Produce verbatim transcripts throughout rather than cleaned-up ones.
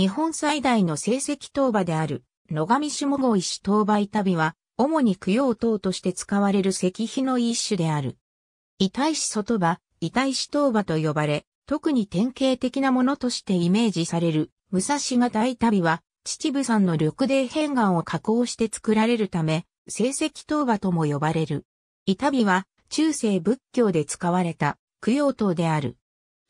日本最大の聖蹟塔婆である野上下郷石塔婆板碑は、主に供養塔として使われる石碑の一種である。板石外婆、板石塔婆と呼ばれ、特に典型的なものとしてイメージされる武蔵型板碑は、秩父山の緑泥片岩を加工して作られるため、聖蹟塔婆とも呼ばれる。板碑は、中世仏教で使われた供養塔である。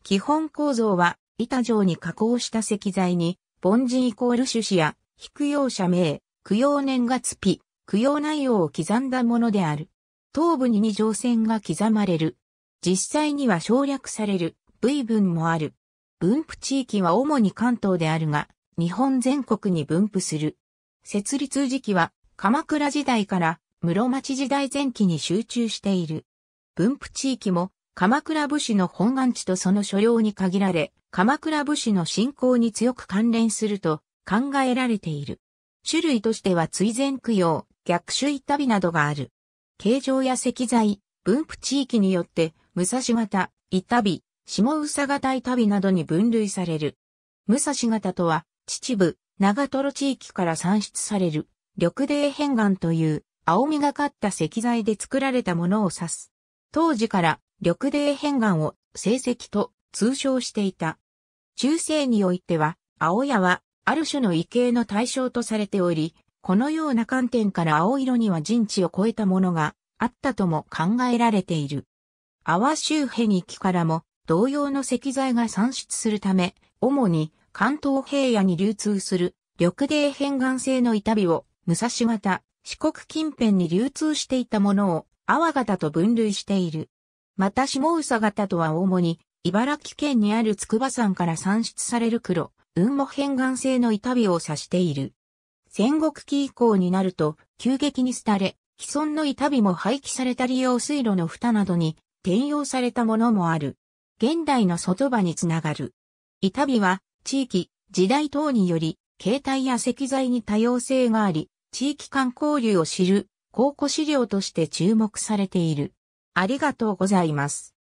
基本構造は、板状に加工した石材に、凡人イコール種子や、非供養者名、供養年月日、供養内容を刻んだものである。頭部に二条線が刻まれる。実際には省略される部位分もある。分布地域は主に関東であるが、日本全国に分布する。設立時期は鎌倉時代から室町時代前期に集中している。分布地域も鎌倉武士の本願地とその所領に限られ、鎌倉武士の信仰に強く関連すると考えられている。種類としては追善供養、逆種板碑などがある。形状や石材、分布地域によって、武蔵型、板碑、下総型板碑などに分類される。武蔵型とは、秩父、長瀞地域から産出される、緑泥片岩という、青みがかった石材で作られたものを指す。当時から、緑泥片岩を、聖蹟と通称していた。中世においては、青矢は、ある種の畏敬の対象とされており、このような観点から青色には人知を超えたものがあったとも考えられている。阿波周辺域からも同様の石材が産出するため、主に関東平野に流通する緑泥片岩製の板碑を武蔵型、四国近辺に流通していたものを阿波型と分類している。また下総型とは主に茨城県にある筑波山から産出される黒、雲母片岩製の板碑を指している。戦国期以降になると急激に廃れ、既存の板碑も廃棄されたり用水路の蓋などに転用されたものもある。現代の外婆につながる。板碑は地域、時代等により形態や石材に多様性があり、地域間交流を知る考古資料として注目されている。ありがとうございます。